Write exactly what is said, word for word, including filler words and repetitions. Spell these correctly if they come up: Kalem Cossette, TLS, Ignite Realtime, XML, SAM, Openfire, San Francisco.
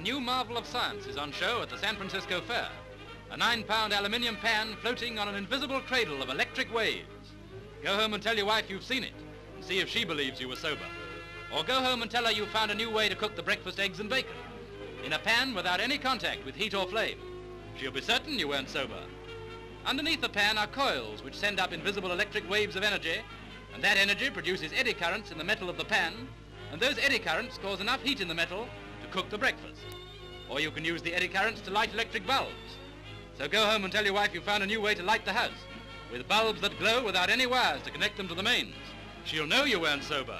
a new marvel of science is on show at the San Francisco Fair. A nine-pound aluminium pan floating on an invisible cradle of electric waves. Go home and tell your wife you've seen it and see if she believes you were sober. Or go home and tell her you've found a new way to cook the breakfast eggs and bacon in a pan without any contact with heat or flame. She'll be certain you weren't sober. Underneath the pan are coils which send up invisible electric waves of energy, and that energy produces eddy currents in the metal of the pan, and those eddy currents cause enough heat in the metal to cook the breakfast. Or you can use the eddy currents to light electric bulbs. So go home and tell your wife you found a new way to light the house with bulbs that glow without any wires to connect them to the mains. She'll know you weren't sober.